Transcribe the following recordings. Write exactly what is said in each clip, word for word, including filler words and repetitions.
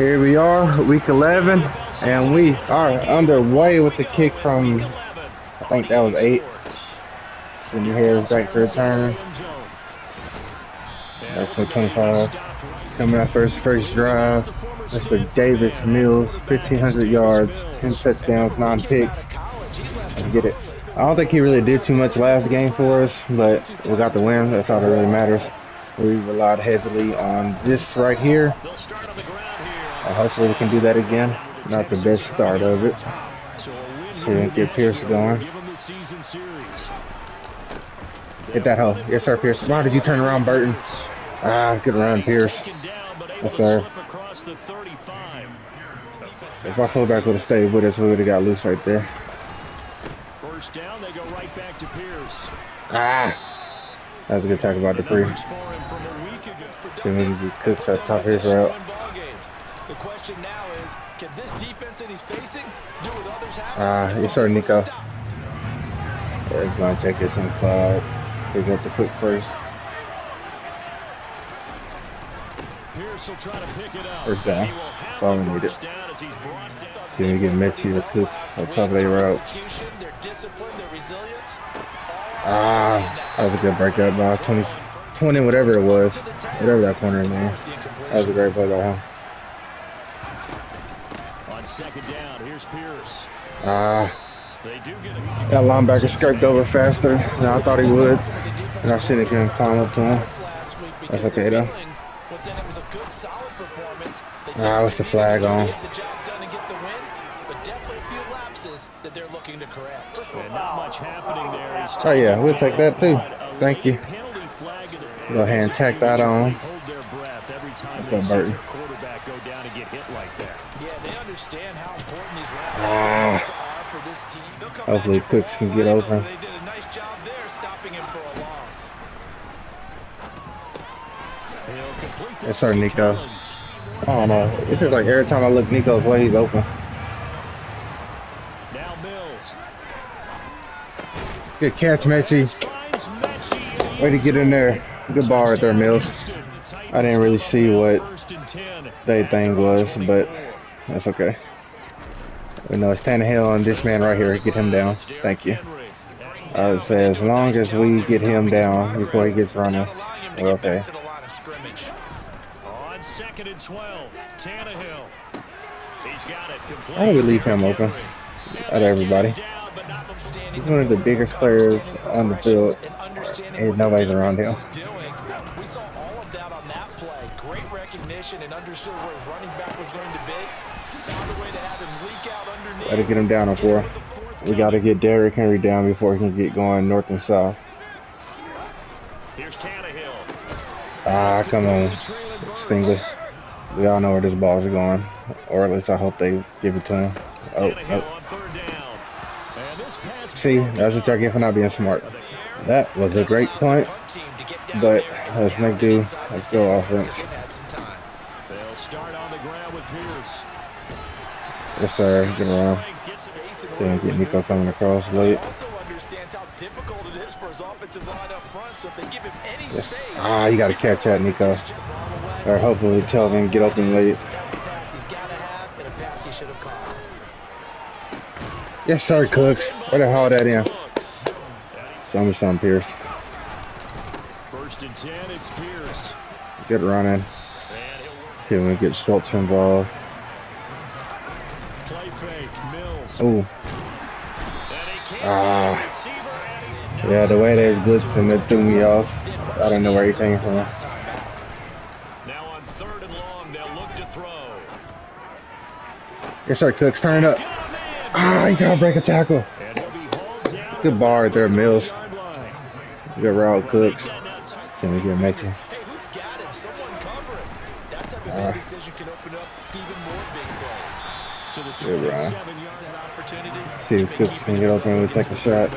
Here we are, week eleven, and we are underway with the kick from, I think that was eight. And you hear back to return. That's the twenty-five. Coming out first, first drive. Mister Davis Mills, fifteen hundred yards, ten touchdowns, nine picks. Let's get it. I don't think he really did too much last game for us, but we got the win. That's all that really matters. We relied heavily on this right here. Uh, hopefully we can do that again. Not the best start of it. So we can get Pierce going. Hit that hole. Yes, sir, Pierce. Why did you turn around, Burton? Ah, good run, Pierce. Yes, sir. If our fullback would have stayed with us, we would have got loose right there. First down, they go right back to Pierce. Ah, that was a good tackle by Dupree. Then we can do Cooks at the top of his route. The question now is, can this defense that he's facing do what others have? Ah, uh, yes sir, Nico. Let's go check this inside. He's got the quick first. Pierce will try to pick it up. First down. That's all we needed. See if we get Metchie or Cooks on top of their route. Ah, that was a good breakout by twenty, twenty, whatever it was. Whatever that corner, man. That was a great play by him. Second down, here's Pierce. Ah, uh, that linebacker scraped over faster than I thought he would, and I seen it again climb up to him. That's okay though. Ah, what's the flag on? Oh yeah, we'll take that too. Thank you. Go ahead and tack that on. That's Burton. Ah. Hopefully Cooks can get over. Yes sir, Nico. I don't know. It's just like every time I look Nico's way, he's open. Good catch, Metchie. Way to get in there. Good ball right there, Mills. I didn't really see what they thing was, but that's okay. We know it's Tannehill on this man right here. Get him down. Thank you. I would say as long as we get him down before he gets running, we're okay. On second and twelve, Tannehill. He's got it complete. I would leave him open. Out of everybody. He's one of the biggest players on the field, and nobody's around him. And understood where his running back was going to be. Found a way to have him leak out underneath. Gotta get him down on four. We gotta get Derrick Henry down before he can get going north and south. Here's Tannehill. Ah, come on, Stingley. We all know where this ball's going, or at least I hope they give it to him. Oh, oh. See, that's what y'all get for not being smart. That was a great point, but let's make do. Let's go offense. Yes, sir. Get around. Then get Nico coming across late. Yes. Ah, you got to catch that, Nico. Or hopefully Kelvin get open late. Yes, sir, Cooks. Where the hell that in? Show me something, Pierce. First and ten, it's Pierce. Good running. See if we can get Schultz involved. Oh, ah, uh, yeah, the way they blitzed him, it threw me off. I don't know where he came from. Now on third and long, they'll look to throw. Yes, sir, Cooks, turn it up. Ah, you gotta break a tackle. Good ball right there, Mills. Good route, Cooks. Can we get Metchie? Uh, good run. See if Cooks can get open and we take a shot.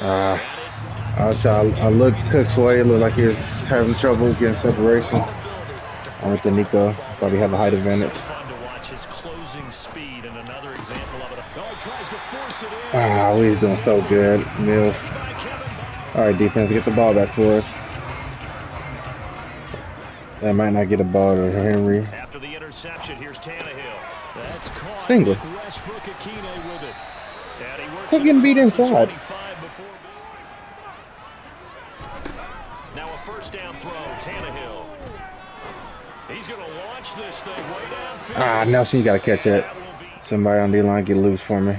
Uh, I, I looked Cooks' way. It looked like he was having trouble getting separation. I went to Nico. Thought he had the height advantage. Ah, oh, he's doing so good. Mills. All right, defense, get the ball back for us. They might not get a ball to Henry. After the interception, here's Tannehill. That's caught. Stingley. Quit getting beat inside. Now a first down throw, Tannehill. He's going to launch this thing way downfield. Ah, Nelson, you got to catch that. Somebody on the line get loose for me.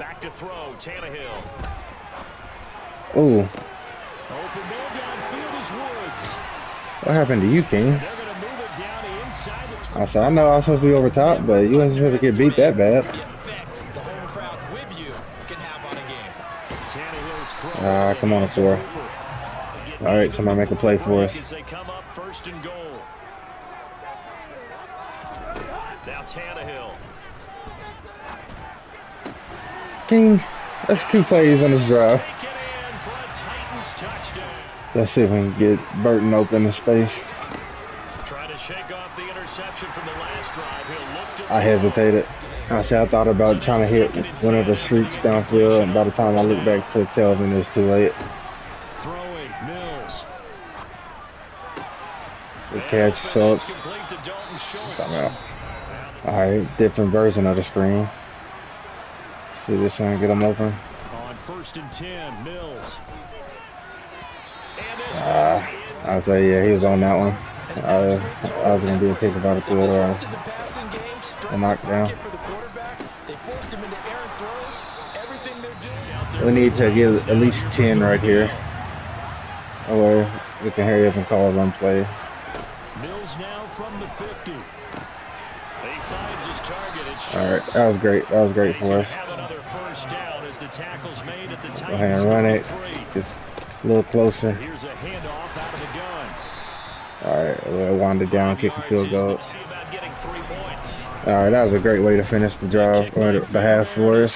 Back to throw, Tannehill. Oh. What happened to you, King? Also, I know I was supposed to be over top, but you wasn't supposed to get beat that bad. Ah, come on, Sora. All right, somebody make a play for us. King, that's two plays on this drive. Let's see if we can get Burton open in space. Trying to shake off the interception from the last drive. He'll look to I hesitated. Actually, I thought about trying to hit one of the streaks downfield, and by the time I looked back to Kelvin, it was too late. Throwing Mills. Good catch, Schultz. Alright, different version of the screen. See this trying to get him open. On first and ten, Mills. Uh, I would say, yeah, he was on that one. Uh, I was going to be a pick about a quarter or a knockdown. We need to get at least ten right here. Or we can hurry up and call a run play. Alright, that was great. That was great for us. Go ahead and run it. Just a little closer. Here's a handoff out of the gun. All right, we winded down, kick a field goal. All right, that was a great way to finish the drive, or the, the half for us.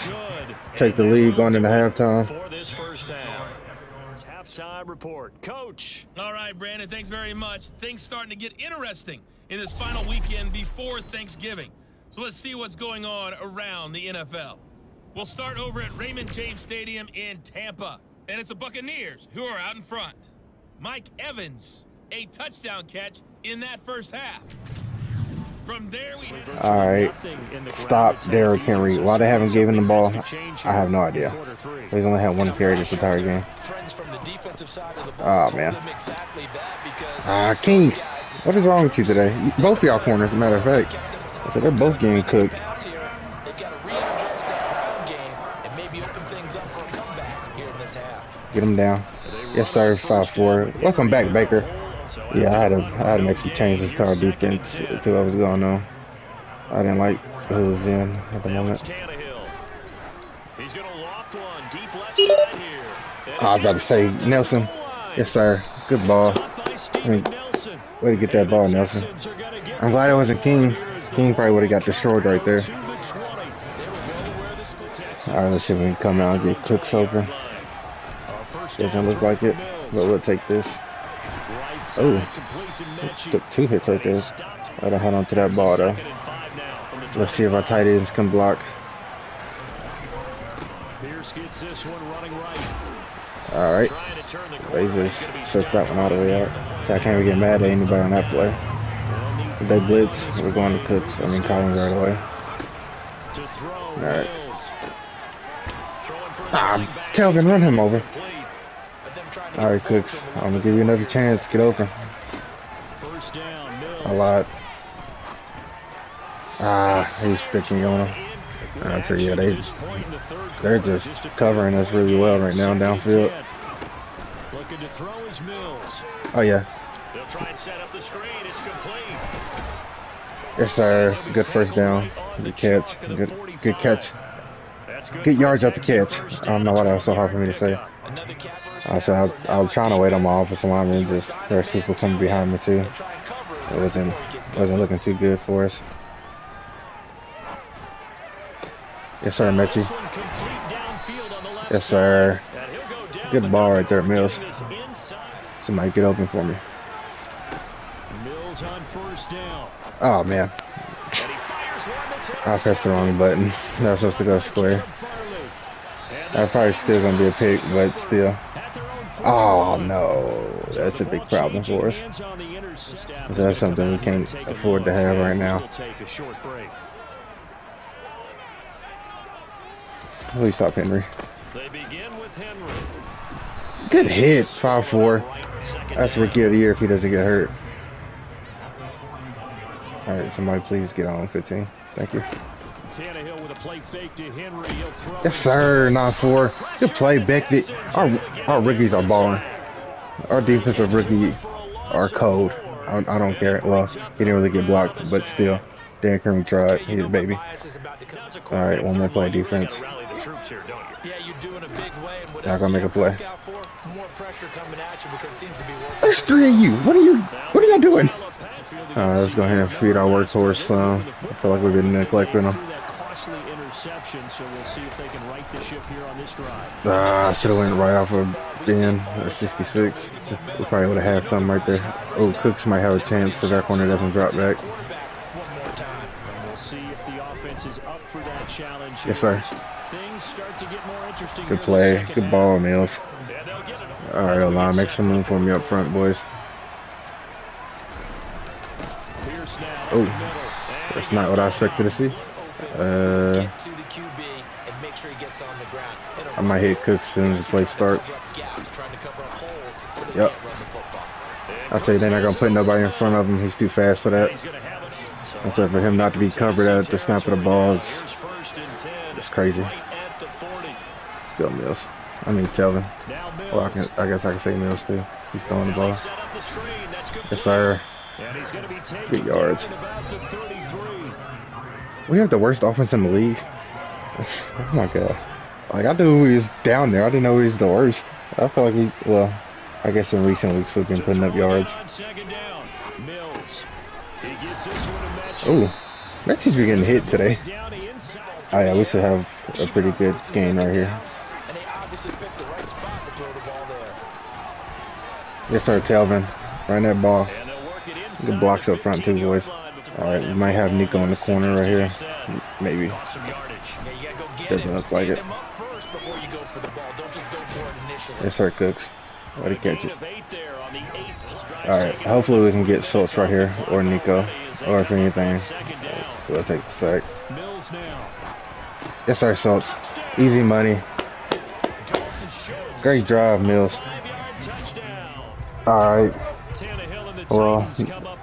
Take the lead going into halftime. For this first half. Halftime report, Coach. All right, Brandon, thanks very much. Things starting to get interesting in this final weekend before Thanksgiving. So let's see what's going on around the N F L. We'll start over at Raymond James Stadium in Tampa. And it's the Buccaneers who are out in front. Mike Evans, a touchdown catch in that first half. From there we have... All right, stop Derrick Henry. Why they haven't given the ball, I have no idea. He's only had one carry this entire game. Oh, man. Ah, uh, King, what is wrong with you today? Both of y'all corners, as a matter of fact. So they're both getting cooked. Get him down. Yes, sir. five four. Welcome back, Baker. Yeah, I had to, I had to make some changes to our defense to what was going on. I didn't like who was in at the moment. I was about to say, Nelson. Yes, sir. Good ball. I mean, way to get that ball, Nelson. I'm glad it wasn't King. King probably would have got destroyed right there. All right, let's see if we can come out and get Cooks open. Doesn't look like it, but we'll take this. Oh, took two hits right there. I gotta hold on to that ball though. Let's see if our tight ends can block. All right, they just pushed that one all the way out. So I can't even get mad at anybody on that play. If they blitz, we're going to Cooks. I mean, Collins right away. All right. Ah, Kelvin, run him over. All right, Cooks, I'm going to give you another chance. Get open. First down, Mills. A lot. Ah, he's sticking on him. Right, so, yeah, they, they're just covering us really well right now downfield. Oh, yeah. Yes, sir. Good first down. Good catch. Good, good catch. Good yards at the catch. I don't know why that was so hard for me to say. I said I was, I was trying to wait on my offensive lineman, and just there's people coming behind me too. It wasn't wasn't looking too good for us. Yes, sir, Metchie. Yes, sir. Good ball right there, Mills. Somebody get open for me. Oh man, I pressed the wrong button. That was supposed to go square. That's probably still going to be a pick, but still. Oh, no. That's a big problem for us. But that's something we can't afford to have right now. Please stop Henry. Good hit, five four. That's rookie of the year if he doesn't get hurt. All right, somebody please get on fifteen. Thank you. Tannehill with a play fake to Henry. He'll throw. Yes, sir. nine four. Good play, Beckett. Our, our rookies are balling. Our defensive rookies are cold. I, I don't care. Well, he didn't really get blocked, but still. Dan Kermit tried. He's a baby. All right, one more play, defense. Not gonna make a play. There's three of you. What are you? What are y'all doing? All right, let's go ahead and feed our workhorse. Um, I feel like we've been neglecting them. Ah, uh, should have went right off of Ben at sixty-six. We probably would have had some right there. Oh, Cooks might have a chance because our corner doesn't drop back. Yes, sir. Good play. Good ball, Mills. All right, Alon, make some room for me up front, boys. Oh, that's not what I expected to see. Uh, I might hit Cooks as soon as the play starts. Yep. I say they're not going to put nobody in front of him. He's too fast for that. And so for him not to be covered at the snap of the ball, it's, it's crazy. Let's go, Mills. I mean, Kelvin. Well, I, can, I guess I can say Mills, too. He's throwing the ball. Yes, sir. Good yards. We have the worst offense in the league. Oh my god. Like, I knew he was down there. I didn't know he was the worst. I feel like we, well, I guess in recent weeks we've been putting up yards. Oh, Metchie's been getting hit today. Oh yeah, we should have a pretty good game right here. Yes, sir, Kelvin. Run that ball. The blocks up front too, boys. Alright, we might have Nico in the corner right here. Maybe. Doesn't look like it. Yes, sir, Cooks. Way to catch it. Alright, hopefully we can get Schultz right here, or Nico, or if anything. We'll take the sack. Yes, sir, Schultz. Easy money. Great drive, Mills. Alright. Well,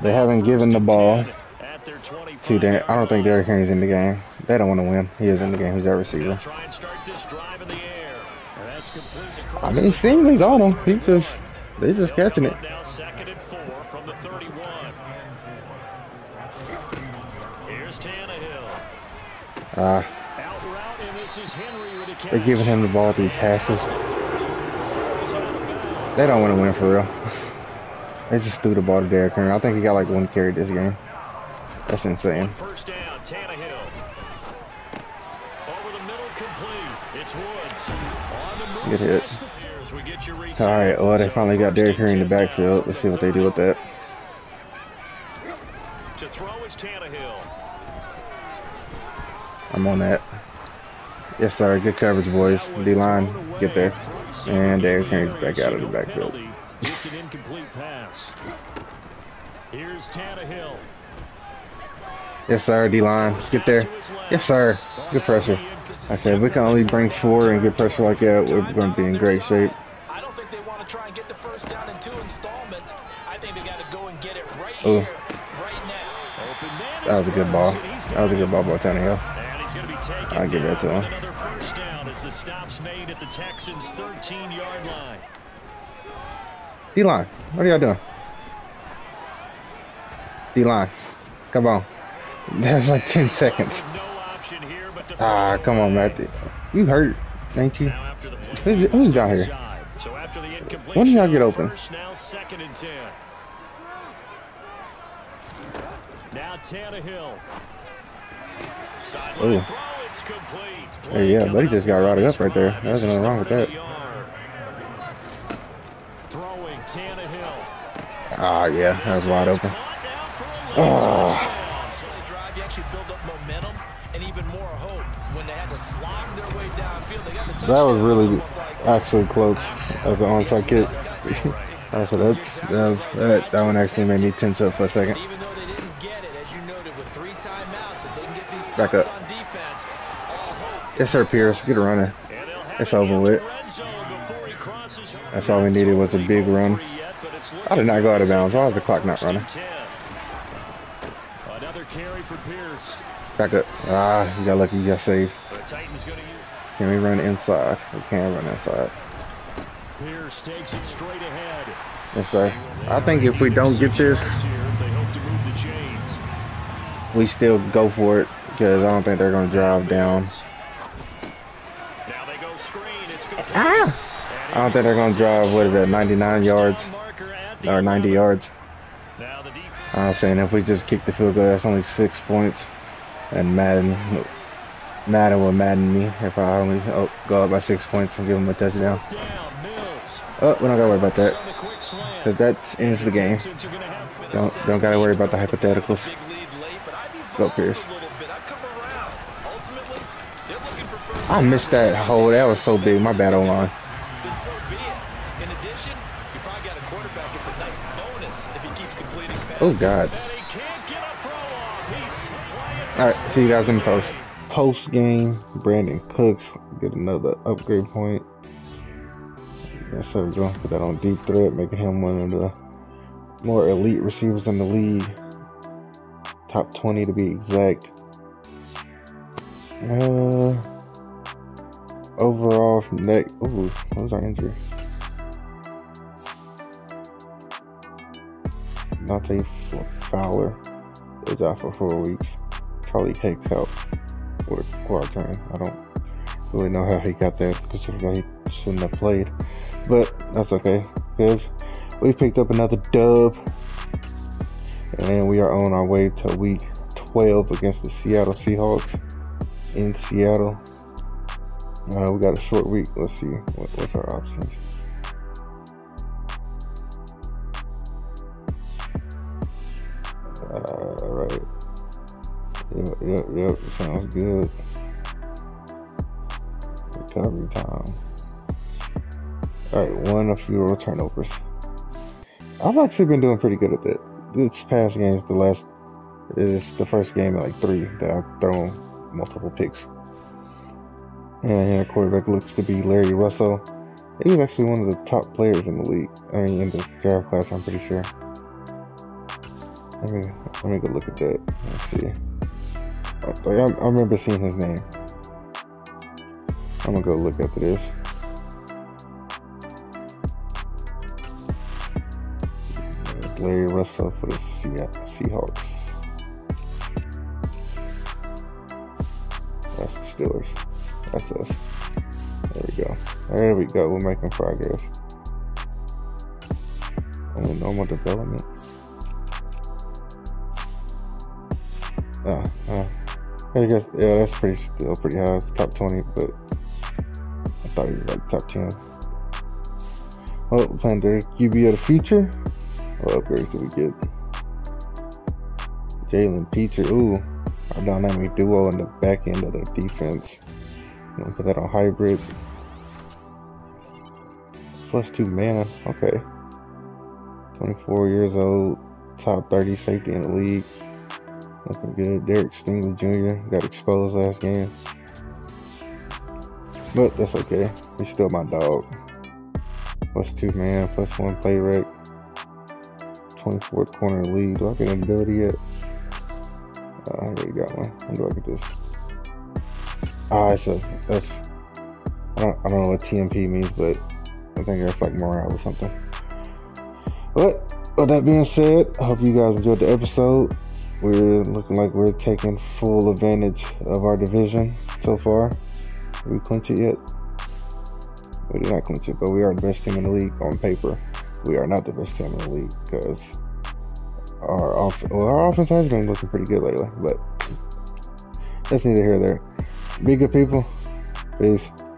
they haven't given the ball to Dan. I don't think Derrick Henry's in the game. They don't want to win. He is in the game. He's our receiver. I mean, Stingley's on him. He just, they're just catching it. Uh, they're giving him the ball through passes. They don't want to win for real. They just threw the ball to Derrick Henry. I think he got like one carry this game. That's insane. First down, Tannehill. Over the middle, complete. It's Woods. On the move. Good hit. All right, well, they finally got Derrick Henry in the backfield. Let's see what they do with that. To throw is Tannehill. I'm on that. Yes, sir. Good coverage, boys. D-line, get there. And Derrick Henry's back out of the backfield. Just an incomplete pass. Here's Tannehill. Yes, sir, D-line. Get there. Yes, sir. Good pressure. I said, if we can only bring four and get pressure like that, we're going to be in great shape. I don't think they want to try and get the first down in two installments. I think they got to go and get it right here, right now. That was a good ball. That was a good ball by Tannehill. I'll give that to him. Another first down as the stop's made at the Texans' thirteen-yard line. D-line, what are y'all doing? D-line, come on. That's like ten seconds. Ah, come on, Matthew. You hurt, ain't you? Who's down here? When did y'all get open? Oh. Hey, yeah, buddy just got rotted up right there. There's nothing wrong with that. Ah, yeah, that was wide open. Oh. That was really actually close. That was an onside kick. Oh, so that's, that, was, that, that one actually made me tense up for a second. Back up. Yes, sir, Pierce. Get a running. It's over with. That's all we needed was a big run. I did not go out of bounds. Why is the clock not running? Back up. Ah, you got lucky. You got saved. Can we run inside? We can run inside. Pierce takes it straight ahead. Yes, sir. I think if we don't get this, we still go for it because I don't think they're going to drive down. Now they go screen. It's good. Ah! I don't think they're going to drive, what is that, ninety-nine yards or ninety yards. I was saying if we just kick the field goal, that's only six points. And Madden, Madden will Madden me if I only oh, go up by six points and give him a touchdown. Oh, we don't gotta worry about that. Cause that ends the game. Don't don't gotta worry about the hypotheticals. Go Pierce. I missed that hole. That was so big. My bad, O-line. Oh God. All right, see you guys in the post. Post game, Brandon Cooks get another upgrade point. Yes, sir. We're going to put that on deep threat, making him one of the more elite receivers in the league. Top twenty to be exact. Uh, overall from neck. Ooh, what was our injury? Dante Fowler is out for four weeks. Charlie Hicks out for a quad turn. I don't really know how he got there because he shouldn't have played. But that's okay, because we picked up another dub, and we are on our way to week twelve against the Seattle Seahawks in Seattle. Uh, we got a short week. Let's see what, what's our options. All right. Yep, yep, yep. Sounds good. Recovery time. Alright, one of fewer turnovers. I've actually been doing pretty good at that. This past game is the last, is the first game in like three that I've thrown multiple picks. And our quarterback looks to be Larry Russell. He's actually one of the top players in the league. I mean, in the draft class, I'm pretty sure. Let me, let me go look at that. Let's see. I, I, I remember seeing his name. I'm gonna go look after this. Larry Russell for the Seahawks. That's the Steelers. That's us. There we go. There we go. We're making progress. Only normal development. Uh, uh, I guess, yeah, that's pretty still pretty high. It's top twenty, but I thought he was like top ten. Oh, we're playing Derrick Q B of the future. What upgrades do we get? Jalen Peacher. Ooh, our dynamic duo in the back end of the defense. I'm gonna put that on hybrid. Plus two mana. Okay. twenty-four years old. Top thirty safety in the league. Looking good. Derrick Stingley Junior got exposed last game. But that's okay. He's still my dog. Plus two mana. Plus one play rate. twenty-fourth corner lead. Do I get an ability yet? Uh, I already got one. When do I get this? Ah, so that's. I don't, I don't know what T M P means, but I think that's like morale or something. But with that being said, I hope you guys enjoyed the episode. We're looking like we're taking full advantage of our division so far. Did we clinch it yet? We did not clinch it, but we are the best team in the league on paper. We are not the best team in the league because our, off well, our offense has been looking pretty good lately, but that's neither here nor there. Be good people. Peace.